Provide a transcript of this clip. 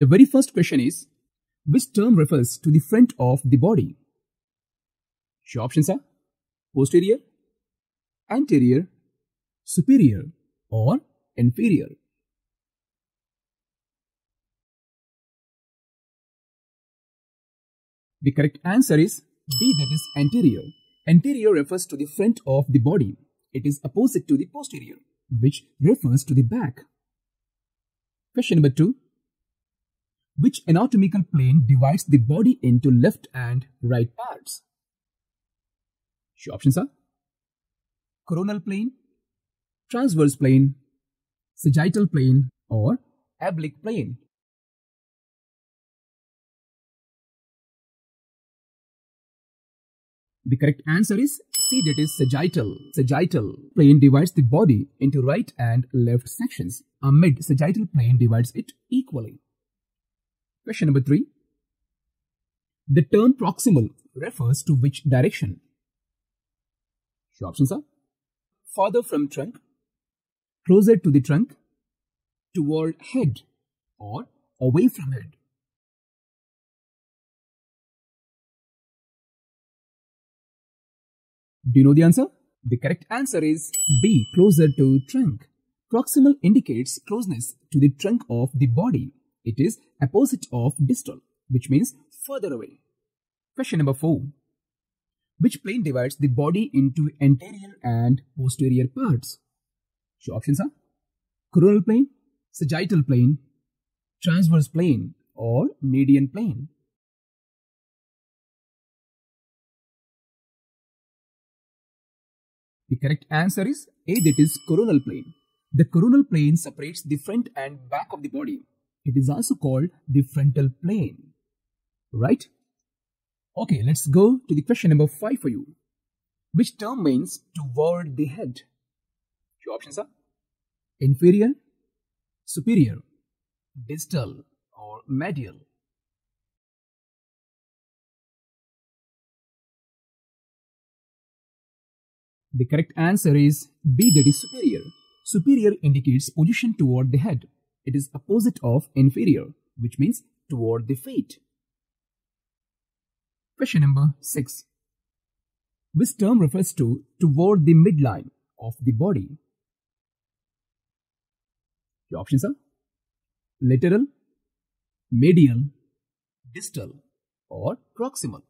The very first question is, which term refers to the front of the body? Your options are posterior, anterior, superior or inferior. The correct answer is B, that is anterior. Anterior refers to the front of the body. It is opposite to the posterior, which refers to the back. Question number 2. Which anatomical plane divides the body into left and right parts? Your options are coronal plane, transverse plane, sagittal plane or oblique plane. The correct answer is C, that is sagittal. Sagittal plane divides the body into right and left sections. A mid-sagittal plane divides it equally. Question number 3. The term proximal refers to which direction? Your options are farther from trunk, closer to the trunk, toward head or away from head. Do you know the answer? The correct answer is B, closer to trunk. Proximal indicates closeness to the trunk of the body. It is opposite of distal, which means further away. Question number 4. Which plane divides the body into anterior and posterior parts? Your options are coronal plane, sagittal plane, transverse plane or median plane. The correct answer is A, that is coronal plane. The coronal plane separates the front and back of the body. It is also called the frontal plane. Right? Okay, let's go to the question number 5 for you. Which term means toward the head? Your options are inferior, superior, distal or medial. The correct answer is B, that is superior. Superior indicates position toward the head. It is opposite of inferior, which means toward the feet. Question number 6. Which term refers to toward the midline of the body? Your options are lateral, medial, distal or proximal.